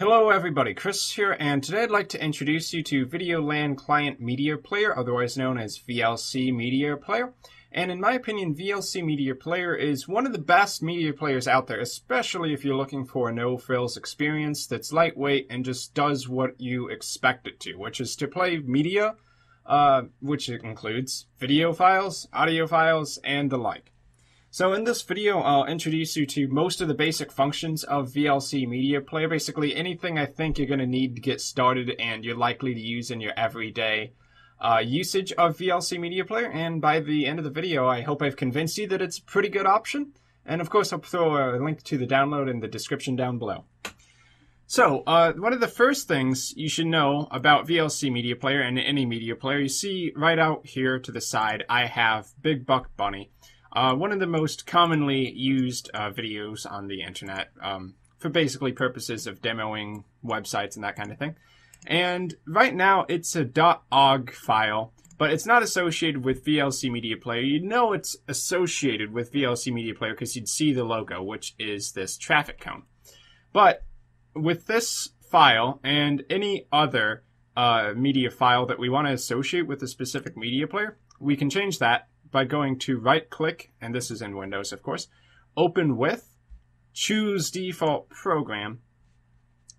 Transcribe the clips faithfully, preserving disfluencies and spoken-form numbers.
Hello everybody, Chris here, and today I'd like to introduce you to VideoLAN Client Media Player, otherwise known as V L C Media Player. And in my opinion, V L C Media Player is one of the best media players out there, especially if you're looking for a no-frills experience that's lightweight and just does what you expect it to, which is to play media, uh, which includes video files, audio files, and the like. So in this video, I'll introduce you to most of the basic functions of V L C Media Player, basically anything I think you're going to need to get started and you're likely to use in your everyday uh, usage of V L C Media Player. And by the end of the video, I hope I've convinced you that it's a pretty good option. And of course, I'll throw a link to the download in the description down below. So uh, one of the first things you should know about V L C Media Player and any media player, you see right out here to the side, I have Big Buck Bunny. Uh, one of the most commonly used uh, videos on the internet um, for basically purposes of demoing websites and that kind of thing. And right now it's a .ogg file, but it's not associated with V L C Media Player. You know it's associated with V L C Media Player because you'd see the logo, which is this traffic cone. But with this file and any other uh, media file that we want to associate with a specific media player, we can change that by going to right-click, and this is in Windows, of course, open with, choose default program,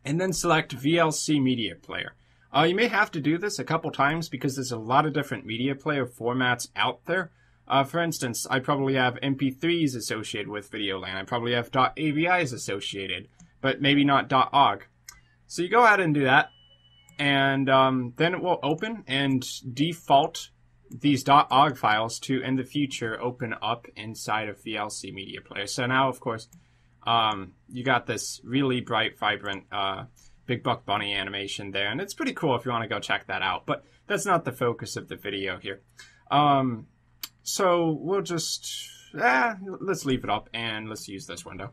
and then select V L C Media Player. Uh, you may have to do this a couple times because there's a lot of different media player formats out there. Uh, for instance, I probably have M P threes associated with VideoLAN. I probably have .avis associated, but maybe not .ogg. So you go ahead and do that, and um, then it will open and default these .ogg files to, in the future, open up inside of V L C Media Player. So now, of course, um, you got this really bright, vibrant uh, Big Buck Bunny animation there, and it's pretty cool if you want to go check that out, but that's not the focus of the video here. Um, so we'll just, eh, let's leave it up, and let's use this window.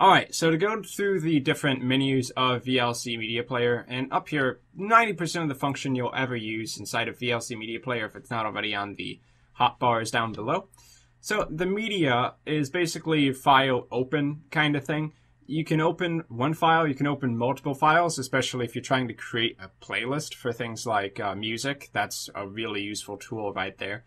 Alright, so to go through the different menus of V L C Media Player, and up here, ninety percent of the function you'll ever use inside of V L C Media Player if it's not already on the hotbars down below. So the media is basically file open kind of thing. You can open one file, you can open multiple files, especially if you're trying to create a playlist for things like uh, music. That's a really useful tool right there.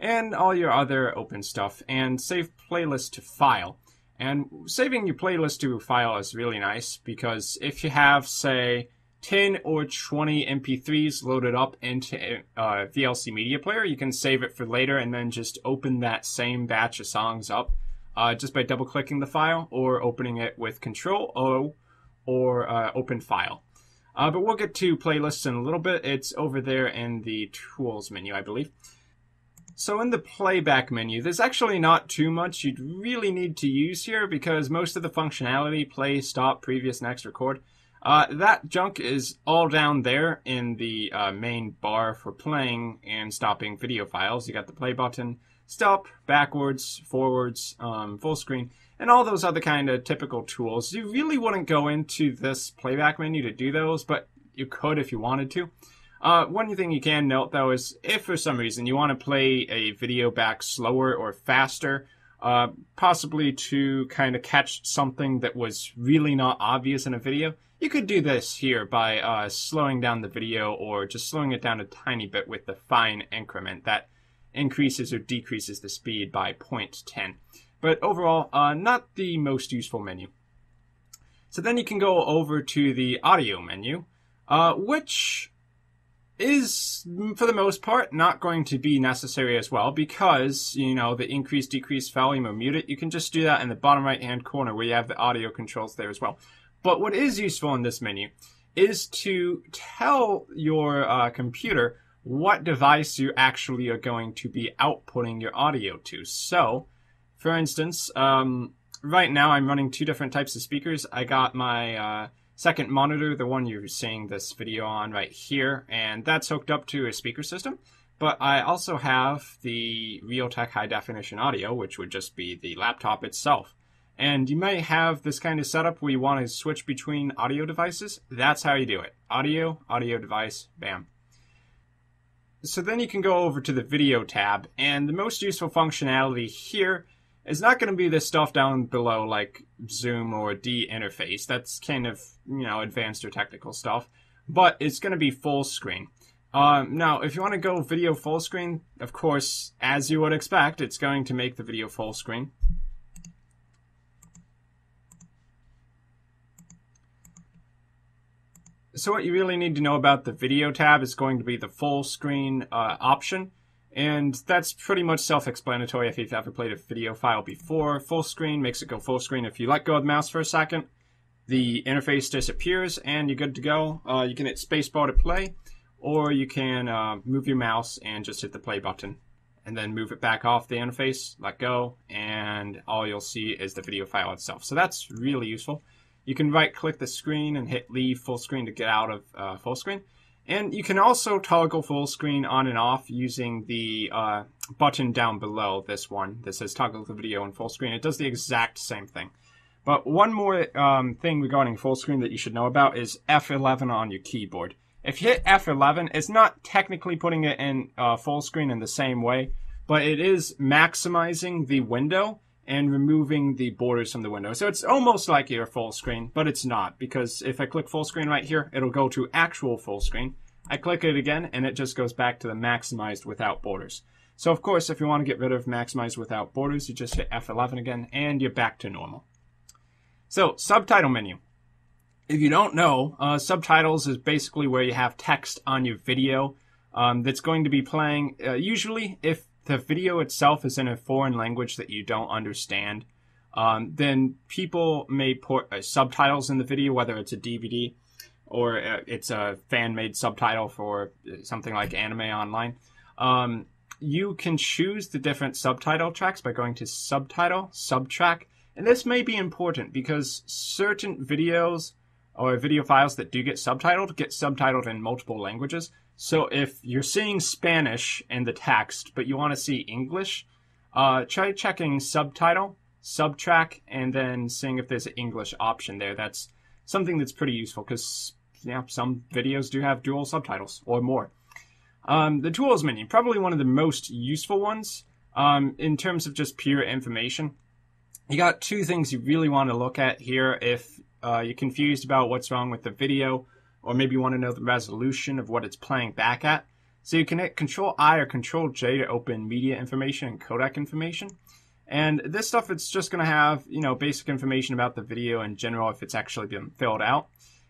And all your other open stuff, and save playlist to file. And saving your playlist to a file is really nice because if you have, say, ten or twenty M P threes loaded up into uh, V L C Media Player, you can save it for later and then just open that same batch of songs up uh, just by double-clicking the file or opening it with Control O or uh, Open File. Uh, but we'll get to playlists in a little bit. It's over there in the Tools menu, I believe. So in the playback menu, there's actually not too much you'd really need to use here because most of the functionality, play, stop, previous, next, record, uh, that junk is all down there in the uh, main bar for playing and stopping video files. You got the play button, stop, backwards, forwards, um, full screen, and all those other kind of typical tools. You really wouldn't go into this playback menu to do those, but you could if you wanted to. Uh, one thing you can note, though, is if for some reason you want to play a video back slower or faster, uh, possibly to kind of catch something that was really not obvious in a video, you could do this here by uh, slowing down the video or just slowing it down a tiny bit with the fine increment that increases or decreases the speed by zero point one zero. But overall, uh, not the most useful menu. So then you can go over to the audio menu, uh, which is, for the most part, not going to be necessary as well because, you know, the increase, decrease, volume, or mute it, you can just do that in the bottom right-hand corner where you have the audio controls there as well. But what is useful in this menu is to tell your uh, computer what device you actually are going to be outputting your audio to. So, for instance, um, right now I'm running two different types of speakers. I got my Uh, second monitor, the one you're seeing this video on right here, and that's hooked up to a speaker system. But I also have the Realtek High Definition Audio, which would just be the laptop itself. And you might have this kind of setup where you want to switch between audio devices. That's how you do it. Audio, audio device, bam. So then you can go over to the video tab, and the most useful functionality here It's not going to be this stuff down below like Zoom or D interface. That's kind of, you know, advanced or technical stuff. But it's going to be full screen. Um, now, if you want to go video full screen, of course, as you would expect, it's going to make the video full screen. So what you really need to know about the video tab is going to be the full screen uh, option. And that's pretty much self-explanatory if you've ever played a video file before. Full screen makes it go full screen. If you let go of the mouse for a second, the interface disappears and you're good to go. Uh, you can hit spacebar to play, or you can uh, move your mouse and just hit the play button and then move it back off the interface, let go, and all you'll see is the video file itself. So that's really useful. You can right-click the screen and hit leave full screen to get out of uh, full screen. And you can also toggle full screen on and off using the uh, button down below this one that says toggle the video in full screen. It does the exact same thing. But one more um, thing regarding full screen that you should know about is F eleven on your keyboard. If you hit F eleven, it's not technically putting it in uh, full screen in the same way, but it is maximizing the window and removing the borders from the window. So it's almost like you're full screen, but it's not, because if I click full screen right here, it'll go to actual full screen. I click it again, and it just goes back to the maximized without borders. So of course, if you want to get rid of maximized without borders, you just hit F eleven again, and you're back to normal. So, subtitle menu. If you don't know, uh, subtitles is basically where you have text on your video um, that's going to be playing, uh, usually if the video itself is in a foreign language that you don't understand, um, then people may put uh, subtitles in the video, whether it's a D V D or uh, it's a fan-made subtitle for something like anime online. Um, you can choose the different subtitle tracks by going to subtitle, subtrack, and this may be important because certain videos or video files that do get subtitled get subtitled in multiple languages. So if you're seeing Spanish in the text, but you want to see English, uh, try checking subtitle, subtrack, and then seeing if there's an English option there. That's something that's pretty useful because, you know, some videos do have dual subtitles or more. Um, the tools menu, probably one of the most useful ones um, in terms of just pure information. You got two things you really want to look at here if uh, you're confused about what's wrong with the video, or maybe you want to know the resolution of what it's playing back at. So you can hit control I or control J to open media information and codec information. And this stuff, it's just going to have, you know, basic information about the video in general if it's actually been filled out.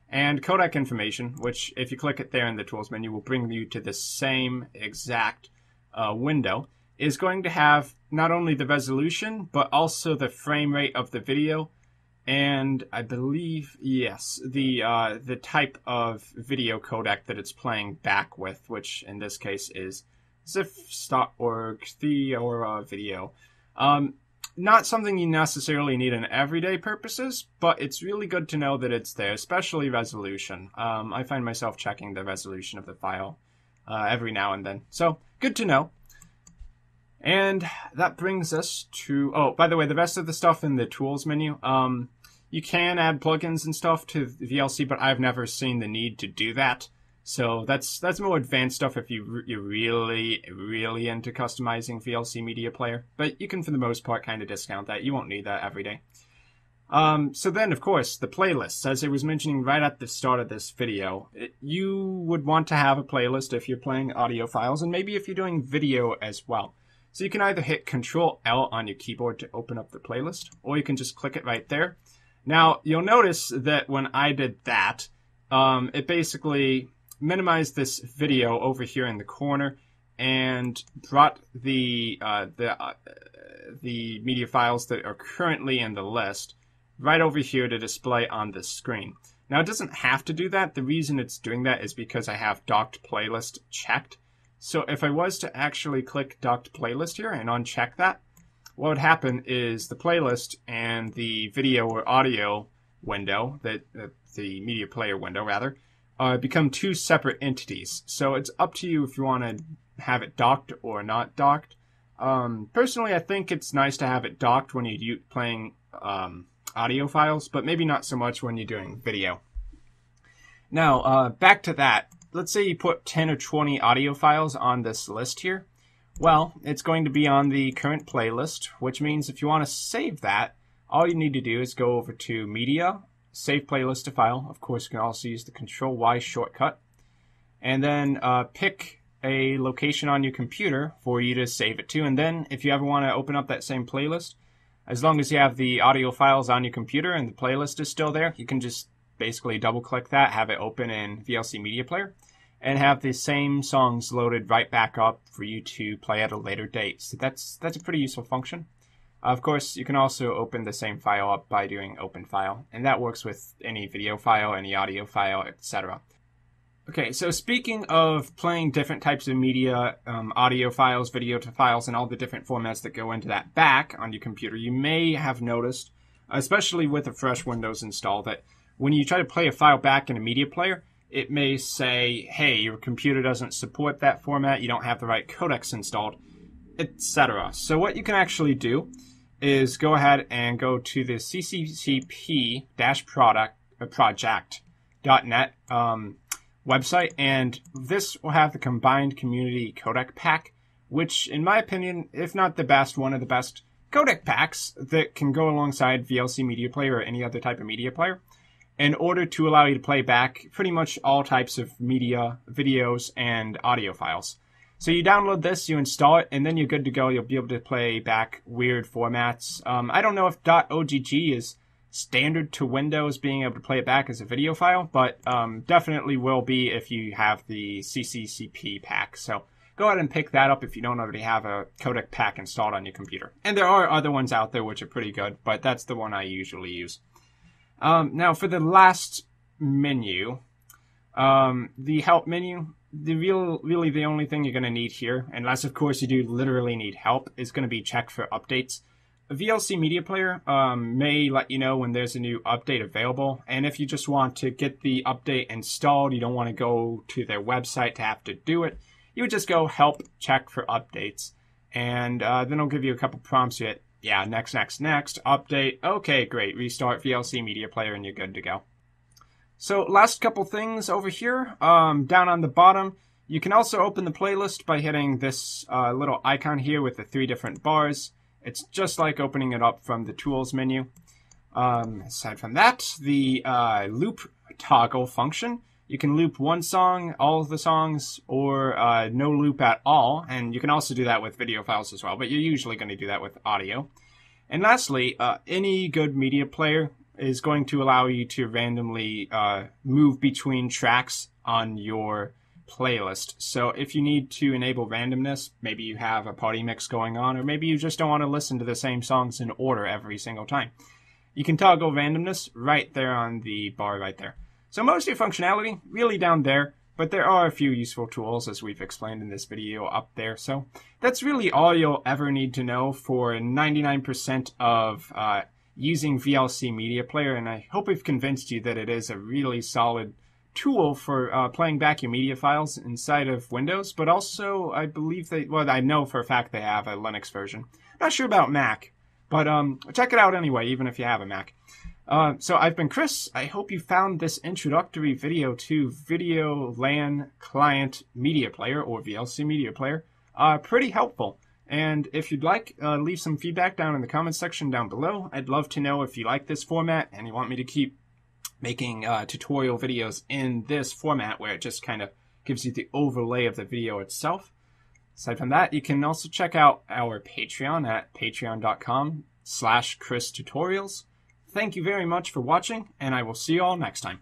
And codec information, which if you click it there in the tools menu will bring you to the same exact uh, window, is going to have not only the resolution, but also the frame rate of the video. And I believe, yes, the uh, the type of video codec that it's playing back with, which in this case is xiph dot org, Theora video. Um, not something you necessarily need in everyday purposes, but it's really good to know that it's there, especially resolution. Um, I find myself checking the resolution of the file uh, every now and then, so good to know. And that brings us to, oh, by the way, the rest of the stuff in the tools menu, um, you can add plugins and stuff to V L C, but I've never seen the need to do that. So that's that's more advanced stuff if you, you're really, really into customizing V L C Media Player. But you can, for the most part, kind of discount that. You won't need that every day. Um, so then, of course, the playlists. As I was mentioning right at the start of this video, it, you would want to have a playlist if you're playing audio files, and maybe if you're doing video as well. So you can either hit control L on your keyboard to open up the playlist, or you can just click it right there. Now, you'll notice that when I did that, um, it basically minimized this video over here in the corner and brought the, uh, the, uh, the media files that are currently in the list right over here to display on the screen. Now, it doesn't have to do that. The reason it's doing that is because I have docked playlist checked. So if I was to actually click docked playlist here and uncheck that, what would happen is the playlist and the video or audio window, the, the media player window rather, uh, become two separate entities. So it's up to you if you want to have it docked or not docked. Um, personally, I think it's nice to have it docked when you're playing um, audio files, but maybe not so much when you're doing video. Now, uh, back to that. Let's say you put ten or twenty audio files on this list here. Well, it's going to be on the current playlist, which means if you want to save that, all you need to do is go over to Media, Save Playlist to File. Of course, you can also use the Control Y shortcut. And then uh, pick a location on your computer for you to save it to. And then if you ever want to open up that same playlist, as long as you have the audio files on your computer and the playlist is still there, you can just basically double-click that, have it open in V L C Media Player, and have the same songs loaded right back up for you to play at a later date. So that's, that's a pretty useful function. Of course, you can also open the same file up by doing Open File, and that works with any video file, any audio file, et cetera. Okay, so speaking of playing different types of media, um, audio files, video files, and all the different formats that go into that back on your computer, you may have noticed, especially with a fresh Windows install, that when you try to play a file back in a media player, it may say, hey, your computer doesn't support that format, you don't have the right codecs installed, et cetera. So what you can actually do is go ahead and go to the c c p dash project dot net um, website, and this will have the Combined Community Codec Pack, which, in my opinion, if not the best, one of the best codec packs that can go alongside V L C Media Player or any other type of media player, in order to allow you to play back pretty much all types of media, videos, and audio files. So you download this, you install it, and then you're good to go. You'll be able to play back weird formats. Um, I don't know if .ogg is standard to Windows, being able to play it back as a video file, but um, definitely will be if you have the C C C P pack. So go ahead and pick that up if you don't already have a codec pack installed on your computer. And there are other ones out there which are pretty good, but that's the one I usually use. Um, now for the last menu, um, the help menu, the real, really the only thing you're going to need here, unless of course you do literally need help, is going to be check for updates. A V L C Media Player um, may let you know when there's a new update available, and if you just want to get the update installed, you don't want to go to their website to have to do it, you would just go help check for updates, and uh, then it'll give you a couple prompts. You hit, yeah, next, next, next, update, okay, great, restart V L C Media Player, and you're good to go. So last couple things over here, um, down on the bottom, you can also open the playlist by hitting this uh, little icon here with the three different bars. It's just like opening it up from the Tools menu. Um, aside from that, the uh, loop toggle function, you can loop one song, all of the songs, or uh, no loop at all, and you can also do that with video files as well, but you're usually going to do that with audio. And lastly, uh, any good media player is going to allow you to randomly uh, move between tracks on your playlist. So if you need to enable randomness, maybe you have a party mix going on, or maybe you just don't want to listen to the same songs in order every single time, you can toggle randomness right there on the bar right there. So most of your functionality really down there, but there are a few useful tools, as we've explained in this video, up there. So that's really all you'll ever need to know for ninety-nine percent of uh, using V L C Media Player, and I hope we've convinced you that it is a really solid tool for uh, playing back your media files inside of Windows, but also I believe they, well, I know for a fact they have a Linux version. Not sure about Mac, but um, check it out anyway, even if you have a Mac. Uh, so I've been Chris. I hope you found this introductory video to VideoLAN Client Media Player, or V L C Media Player, uh, pretty helpful. And if you'd like, uh, leave some feedback down in the comments section down below. I'd love to know if you like this format and you want me to keep making uh, tutorial videos in this format, where it just kind of gives you the overlay of the video itself. Aside from that, you can also check out our Patreon at patreon dot com slash Chris Tutorials. Thank you very much for watching, and I will see you all next time.